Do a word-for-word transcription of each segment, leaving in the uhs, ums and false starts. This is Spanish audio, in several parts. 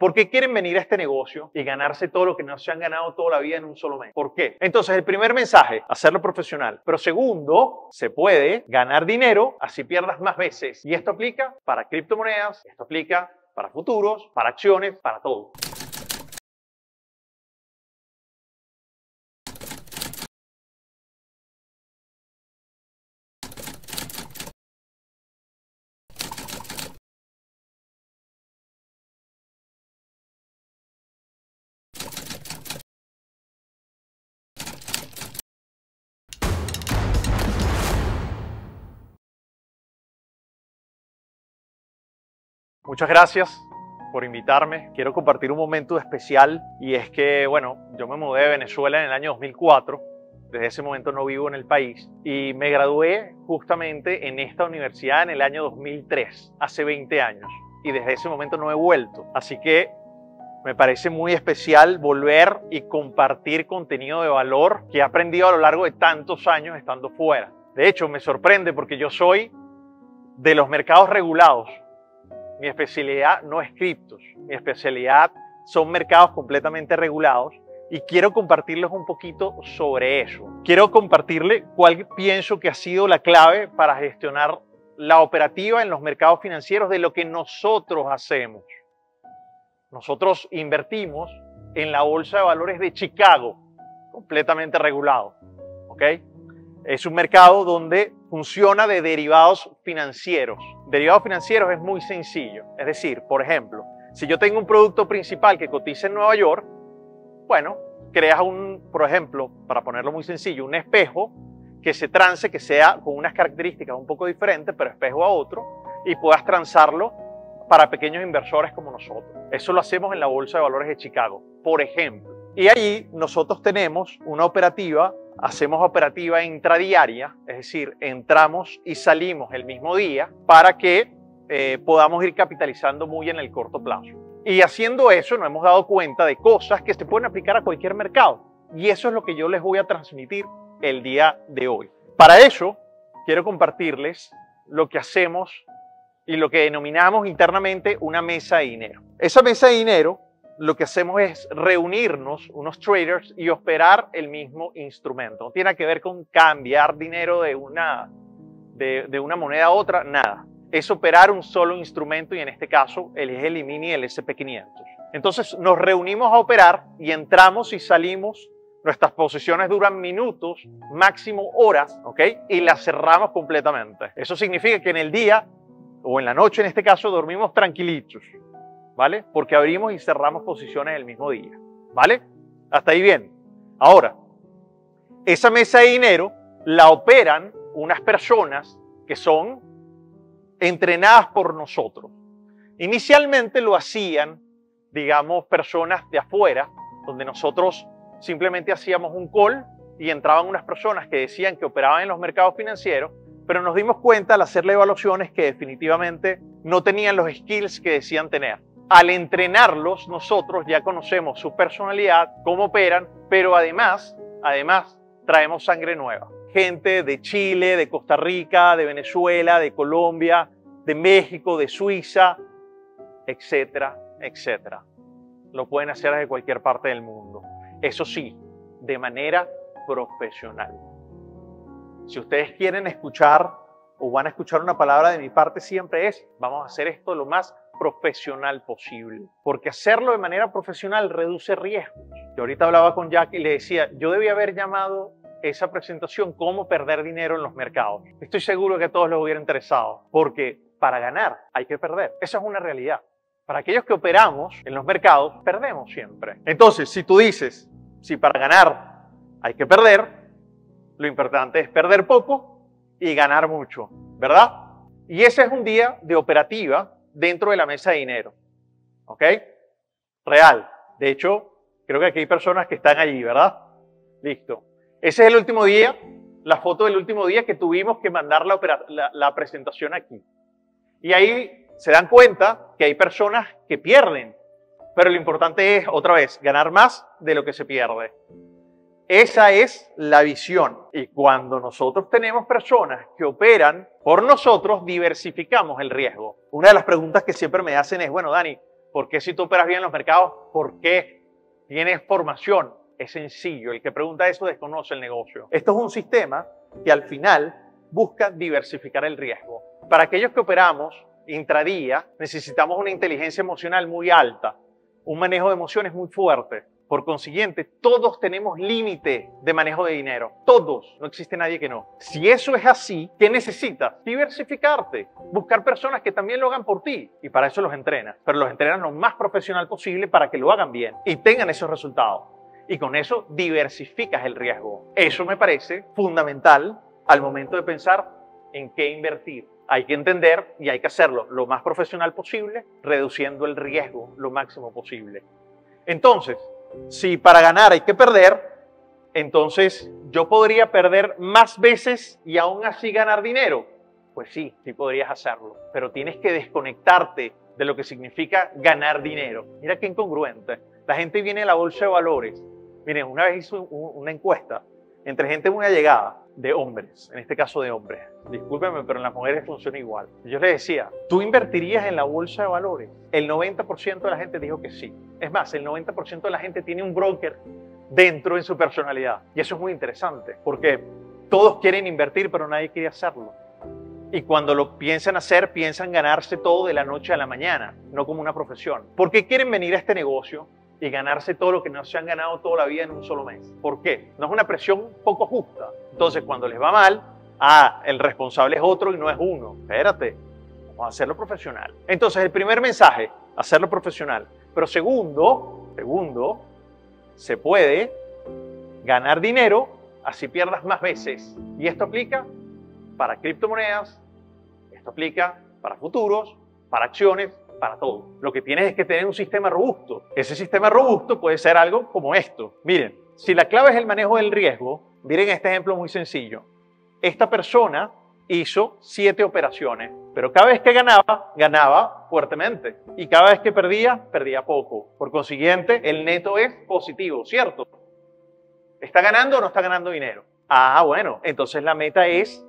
¿Por qué quieren venir a este negocio y ganarse todo lo que no se han ganado toda la vida en un solo mes? ¿Por qué? Entonces, el primer mensaje, hacerlo profesional. Pero segundo, se puede ganar dinero así pierdas más veces. Y esto aplica para criptomonedas, esto aplica para futuros, para acciones, para todo. Muchas gracias por invitarme. Quiero compartir un momento especial y es que, bueno, yo me mudé de Venezuela en el año dos mil cuatro. Desde ese momento no vivo en el país y me gradué justamente en esta universidad en el año dos mil tres, hace veinte años. Y desde ese momento no he vuelto. Así que me parece muy especial volver y compartir contenido de valor que he aprendido a lo largo de tantos años estando fuera. De hecho, me sorprende porque yo soy de los mercados regulados. Mi especialidad no es criptos, mi especialidad son mercados completamente regulados y quiero compartirles un poquito sobre eso. Quiero compartirles cuál pienso que ha sido la clave para gestionar la operativa en los mercados financieros de lo que nosotros hacemos. Nosotros invertimos en la Bolsa de Valores de Chicago, completamente regulado, ¿ok? Es un mercado donde funciona de derivados financieros. Derivados financieros es muy sencillo. Es decir, por ejemplo, si yo tengo un producto principal que cotiza en Nueva York, bueno, creas un, por ejemplo, para ponerlo muy sencillo, un espejo que se transe, que sea con unas características un poco diferentes, pero espejo a otro, y puedas transarlo para pequeños inversores como nosotros. Eso lo hacemos en la Bolsa de Valores de Chicago, por ejemplo. Y allí nosotros tenemos una operativa. Hacemos operativa intradiaria, es decir, entramos y salimos el mismo día para que eh, podamos ir capitalizando muy en el corto plazo. Y haciendo eso nos hemos dado cuenta de cosas que se pueden aplicar a cualquier mercado. Y eso es lo que yo les voy a transmitir el día de hoy. Para eso quiero compartirles lo que hacemos y lo que denominamos internamente una mesa de dinero. Esa mesa de dinero lo que hacemos es reunirnos unos traders y operar el mismo instrumento. No tiene que ver con cambiar dinero de una, de, de una moneda a otra, nada. Es operar un solo instrumento y en este caso el es el mini y el ese and pe quinientos. Entonces nos reunimos a operar y entramos y salimos. Nuestras posiciones duran minutos, máximo horas, ¿ok? Y las cerramos completamente. Eso significa que en el día o en la noche en este caso dormimos tranquilitos, ¿vale? Porque abrimos y cerramos posiciones el mismo día, ¿vale? Hasta ahí bien. Ahora, esa mesa de dinero la operan unas personas que son entrenadas por nosotros. Inicialmente lo hacían, digamos, personas de afuera, donde nosotros simplemente hacíamos un call y entraban unas personas que decían que operaban en los mercados financieros, pero nos dimos cuenta al hacerle evaluaciones que definitivamente no tenían los skills que decían tener. Al entrenarlos, nosotros ya conocemos su personalidad, cómo operan, pero además, además traemos sangre nueva. Gente de Chile, de Costa Rica, de Venezuela, de Colombia, de México, de Suiza, etcétera, etcétera. Lo pueden hacer desde cualquier parte del mundo. Eso sí, de manera profesional. Si ustedes quieren escuchar o van a escuchar una palabra de mi parte siempre es, vamos a hacer esto lo más profesional posible, porque hacerlo de manera profesional reduce riesgos. Yo ahorita hablaba con Jack y le decía, yo debía haber llamado esa presentación cómo perder dinero en los mercados. Estoy seguro que a todos les hubiera interesado, porque para ganar hay que perder. Esa es una realidad. Para aquellos que operamos en los mercados, perdemos siempre. Entonces, si tú dices, si para ganar hay que perder, lo importante es perder poco y ganar mucho, ¿verdad? Y ese es un día de operativa dentro de la mesa de dinero, ¿ok? Real. De hecho, creo que aquí hay personas que están allí, ¿verdad? Listo. Ese es el último día, la foto del último día que tuvimos que mandar la, la, la presentación aquí. Y ahí se dan cuenta que hay personas que pierden, pero lo importante es, otra vez, ganar más de lo que se pierde. Esa es la visión. Y cuando nosotros tenemos personas que operan por nosotros, diversificamos el riesgo. Una de las preguntas que siempre me hacen es, bueno, Dani, ¿Por qué si tú operas bien en los mercados? ¿Por qué tienes formación? Es sencillo. El que pregunta eso desconoce el negocio. Esto es un sistema que al final busca diversificar el riesgo. Para aquellos que operamos intradía, necesitamos una inteligencia emocional muy alta, un manejo de emociones muy fuerte. Por consiguiente, todos tenemos límite de manejo de dinero. Todos. No existe nadie que no. Si eso es así, ¿qué necesitas? Diversificarte. Buscar personas que también lo hagan por ti. Y para eso los entrenas. Pero los entrenas lo más profesional posible para que lo hagan bien y tengan esos resultados. Y con eso diversificas el riesgo. Eso me parece fundamental al momento de pensar en qué invertir. Hay que entender y hay que hacerlo lo más profesional posible, reduciendo el riesgo lo máximo posible. Entonces, si para ganar hay que perder, entonces yo podría perder más veces y aún así ganar dinero. Pues sí, sí podrías hacerlo, pero tienes que desconectarte de lo que significa ganar dinero. Mira qué incongruente. La gente viene a la bolsa de valores. Miren, una vez hice una encuesta entre gente muy allegada de hombres, en este caso de hombres. Discúlpenme, pero en las mujeres funciona igual. Yo les decía, ¿tú invertirías en la bolsa de valores? El noventa por ciento de la gente dijo que sí. Es más, el noventa por ciento de la gente tiene un broker dentro en su personalidad. Y eso es muy interesante, porque todos quieren invertir, pero nadie quiere hacerlo. Y cuando lo piensan hacer, piensan ganarse todo de la noche a la mañana, no como una profesión. ¿Por qué quieren venir a este negocio y ganarse todo lo que no se han ganado toda la vida en un solo mes? ¿Por qué? No es una presión poco justa. Entonces, cuando les va mal, ah, el responsable es otro y no es uno. Espérate, vamos a hacerlo profesional. Entonces, el primer mensaje, hacerlo profesional. Pero segundo, segundo, se puede ganar dinero así pierdas más veces. Y esto aplica para criptomonedas, esto aplica para futuros, para acciones, para todo. Lo que tienes es que tener un sistema robusto. Ese sistema robusto puede ser algo como esto. Miren, si la clave es el manejo del riesgo, miren este ejemplo muy sencillo. Esta persona hizo siete operaciones, pero cada vez que ganaba, ganaba fuertemente. Y cada vez que perdía, perdía poco. Por consiguiente, el neto es positivo, ¿cierto? ¿Está ganando o no está ganando dinero? Ah, bueno, entonces la meta es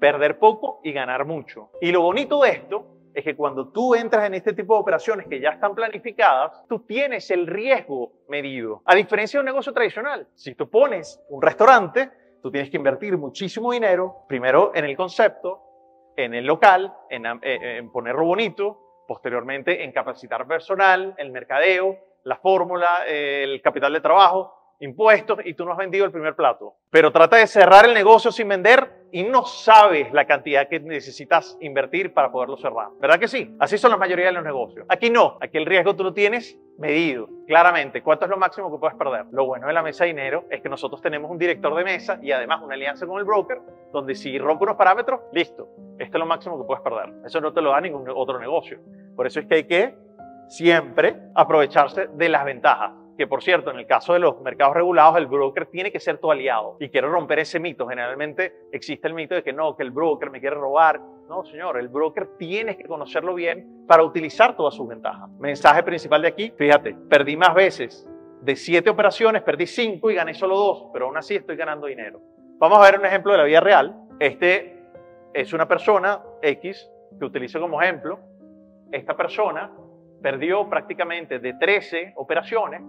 perder poco y ganar mucho. Y lo bonito de esto es que cuando tú entras en este tipo de operaciones que ya están planificadas, tú tienes el riesgo medido. A diferencia de un negocio tradicional, si tú pones un restaurante, tú tienes que invertir muchísimo dinero, primero en el concepto, en el local, en, en ponerlo bonito, posteriormente en capacitar personal, el mercadeo, la fórmula, el capital de trabajo, impuestos, y tú no has vendido el primer plato. Pero trata de cerrar el negocio sin vender y no sabes la cantidad que necesitas invertir para poderlo cerrar. ¿Verdad que sí? Así son la mayoría de los negocios. Aquí no. Aquí el riesgo tú lo tienes medido, claramente. ¿Cuánto es lo máximo que puedes perder? Lo bueno de la mesa de dinero es que nosotros tenemos un director de mesa y además una alianza con el broker, donde si rompe unos parámetros, listo. Esto es lo máximo que puedes perder. Eso no te lo da ningún otro negocio. Por eso es que hay que siempre aprovecharse de las ventajas. Que por cierto, en el caso de los mercados regulados, el broker tiene que ser tu aliado. Y quiero romper ese mito. Generalmente existe el mito de que no, que el broker me quiere robar. No, señor, el broker tienes que conocerlo bien para utilizar todas sus ventajas. Mensaje principal de aquí, fíjate, perdí más veces. De siete operaciones, perdí cinco y gané solo dos, pero aún así estoy ganando dinero. Vamos a ver un ejemplo de la vida real. Este es una persona, X, que utilizo como ejemplo. Esta persona perdió prácticamente de trece operaciones,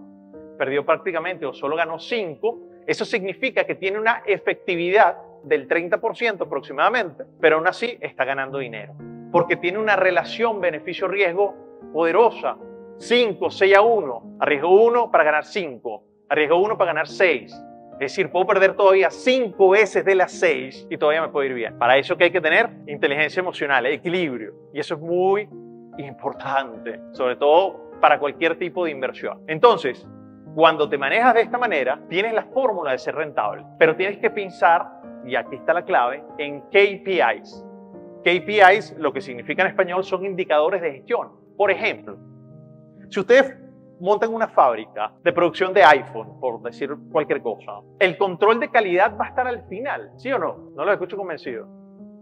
perdió prácticamente o solo ganó cinco, eso significa que tiene una efectividad del treinta por ciento aproximadamente, pero aún así está ganando dinero, porque tiene una relación beneficio-riesgo poderosa, cinco, seis a uno, arriesgo uno para ganar cinco, arriesgo uno para ganar seis, es decir, puedo perder todavía cinco veces de las seis y todavía me puedo ir bien. Para eso que hay que tener inteligencia emocional, equilibrio, y eso es muy importante, sobre todo para cualquier tipo de inversión. Entonces, cuando te manejas de esta manera, tienes la fórmula de ser rentable, pero tienes que pensar, y aquí está la clave, en K P Is. K P Is, lo que significa en español, son indicadores de gestión. Por ejemplo, si ustedes montan una fábrica de producción de iPhone, por decir cualquier cosa, el control de calidad va a estar al final, ¿sí o no? No lo escucho convencido.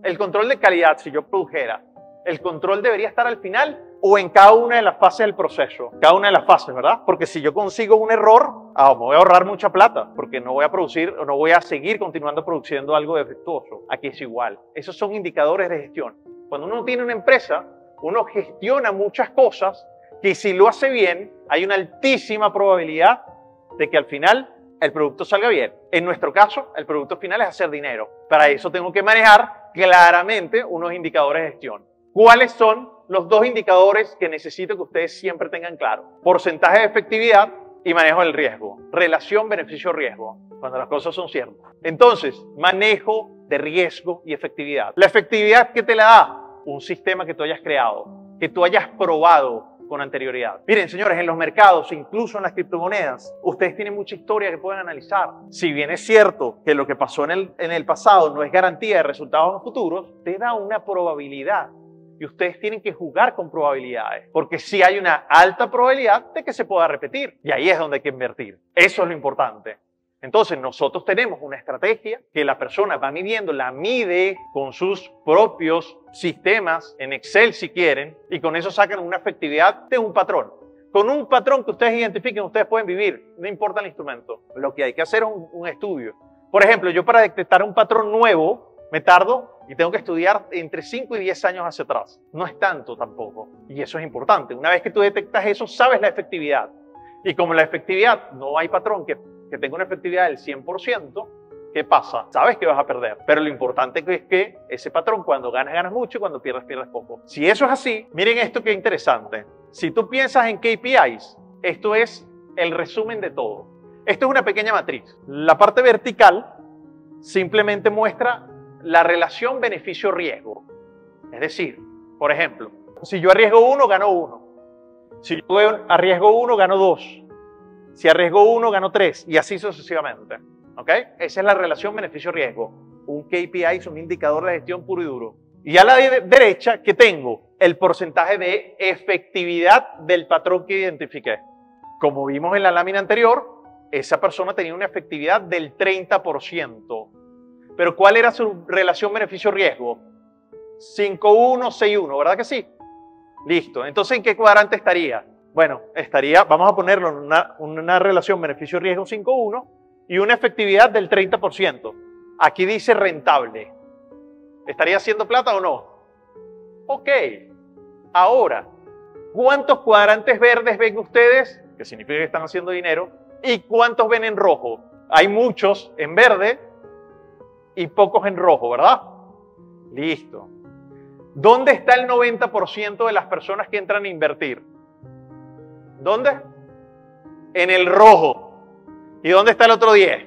El control de calidad, si yo produjera, el control debería estar al final o en cada una de las fases del proceso. Cada una de las fases, ¿verdad? Porque si yo consigo un error, ah, me voy a ahorrar mucha plata porque no voy a producir o no voy a seguir continuando produciendo algo defectuoso. Aquí es igual. Esos son indicadores de gestión. Cuando uno tiene una empresa, uno gestiona muchas cosas que si lo hace bien, hay una altísima probabilidad de que al final el producto salga bien. En nuestro caso, el producto final es hacer dinero. Para eso tengo que manejar claramente unos indicadores de gestión. ¿Cuáles son los dos indicadores que necesito que ustedes siempre tengan claro? Porcentaje de efectividad y manejo del riesgo. Relación beneficio-riesgo, cuando las cosas son ciertas. Entonces, manejo de riesgo y efectividad. La efectividad, ¿qué te la da? Un sistema que tú hayas creado, que tú hayas probado con anterioridad. Miren, señores, en los mercados, incluso en las criptomonedas, ustedes tienen mucha historia que pueden analizar. Si bien es cierto que lo que pasó en el, en el pasado no es garantía de resultados futuros, te da una probabilidad. Y ustedes tienen que jugar con probabilidades, porque sí hay una alta probabilidad de que se pueda repetir. Y ahí es donde hay que invertir. Eso es lo importante. Entonces, nosotros tenemos una estrategia que la persona va midiendo, la mide con sus propios sistemas, en Excel si quieren, y con eso sacan una efectividad de un patrón. Con un patrón que ustedes identifiquen, ustedes pueden vivir, no importa el instrumento. Lo que hay que hacer es un, un estudio. Por ejemplo, yo para detectar un patrón nuevo, me tardo y tengo que estudiar entre cinco y diez años hacia atrás. No es tanto tampoco, y eso es importante. Una vez que tú detectas eso, sabes la efectividad. Y como la efectividad, no hay patrón que que tenga una efectividad del cien por ciento, ¿qué pasa? Sabes que vas a perder. Pero lo importante es que ese patrón, cuando ganas, ganas mucho, y cuando pierdes, pierdes poco. Si eso es así, miren esto que interesante. Si tú piensas en K P Is, esto es el resumen de todo. Esto es una pequeña matriz. La parte vertical simplemente muestra la relación beneficio-riesgo. Es decir, por ejemplo, si yo arriesgo uno, gano uno. Si yo arriesgo uno, gano dos. Si arriesgo uno, gano tres, y así sucesivamente. ¿Ok? Esa es la relación beneficio-riesgo. Un K P I es un indicador de gestión puro y duro. Y a la de derecha, ¿qué tengo? El porcentaje de efectividad del patrón que identifiqué. Como vimos en la lámina anterior, esa persona tenía una efectividad del treinta por ciento. Pero ¿cuál era su relación beneficio-riesgo? cinco uno, seis uno, ¿verdad que sí? Listo. Entonces, ¿en qué cuadrante estaría? Bueno, estaría, vamos a ponerlo en una, una relación beneficio-riesgo cinco uno y una efectividad del treinta por ciento. Aquí dice rentable. ¿Estaría haciendo plata o no? Ok. Ahora, ¿cuántos cuadrantes verdes ven ustedes? Que significa que están haciendo dinero. ¿Y cuántos ven en rojo? Hay muchos en verde y pocos en rojo, ¿verdad? Listo. ¿Dónde está el noventa por ciento de las personas que entran a invertir? ¿Dónde? En el rojo. ¿Y dónde está el otro diez?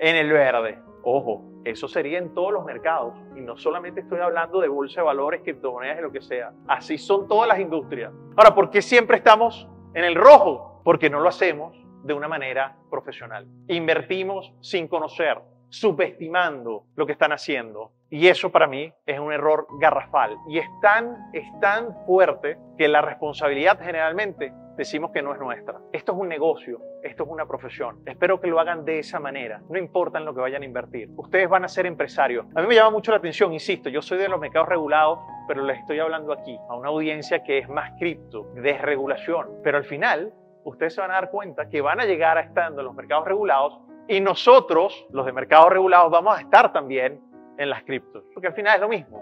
En el verde. Ojo, eso sería en todos los mercados. Y no solamente estoy hablando de bolsa de valores, criptomonedas y lo que sea. Así son todas las industrias. Ahora, ¿por qué siempre estamos en el rojo? Porque no lo hacemos de una manera profesional. Invertimos sin conocer, subestimando lo que están haciendo. Y eso para mí es un error garrafal. Y es tan, es tan fuerte que la responsabilidad generalmente decimos que no es nuestra. Esto es un negocio, esto es una profesión. Espero que lo hagan de esa manera. No importa en lo que vayan a invertir. Ustedes van a ser empresarios. A mí me llama mucho la atención, insisto, yo soy de los mercados regulados, pero les estoy hablando aquí a una audiencia que es más cripto, desregulación. Pero al final, ustedes se van a dar cuenta que van a llegar a estando en los mercados regulados y nosotros, los de mercados regulados, vamos a estar también en las criptos, porque al final es lo mismo.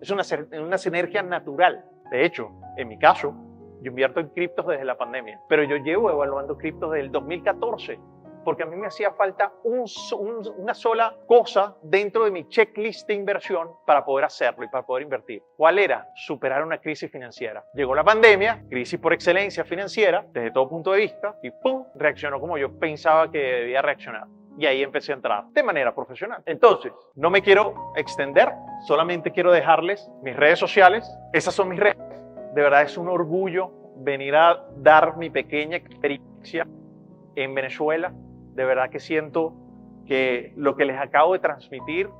Es una, una sinergia natural. De hecho, en mi caso, yo invierto en criptos desde la pandemia, pero yo llevo evaluando criptos desde el dos mil catorce, porque a mí me hacía falta un, un, una sola cosa dentro de mi checklist de inversión para poder hacerlo y para poder invertir. ¿Cuál era? Superar una crisis financiera. Llegó la pandemia, crisis por excelencia financiera, desde todo punto de vista, y ¡pum!, reaccionó como yo pensaba que debía reaccionar. Y ahí empecé a entrar de manera profesional. Entonces, no me quiero extender, solamente quiero dejarles mis redes sociales. Esas son mis redes. De verdad es un orgullo venir a dar mi pequeña experiencia en Venezuela. De verdad que siento que lo que les acabo de transmitir,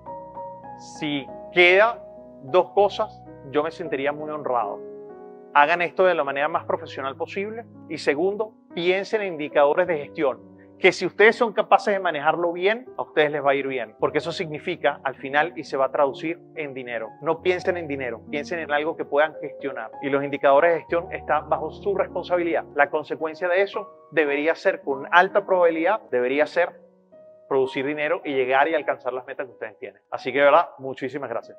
si queda dos cosas, yo me sentiría muy honrado. Hagan esto de la manera más profesional posible. Y segundo, piensen en indicadores de gestión, que si ustedes son capaces de manejarlo bien, a ustedes les va a ir bien. Porque eso significa, al final, y se va a traducir en dinero. No piensen en dinero, piensen en algo que puedan gestionar. Y los indicadores de gestión están bajo su responsabilidad. La consecuencia de eso debería ser, con alta probabilidad, debería ser producir dinero y llegar y alcanzar las metas que ustedes tienen. Así que, de verdad, muchísimas gracias.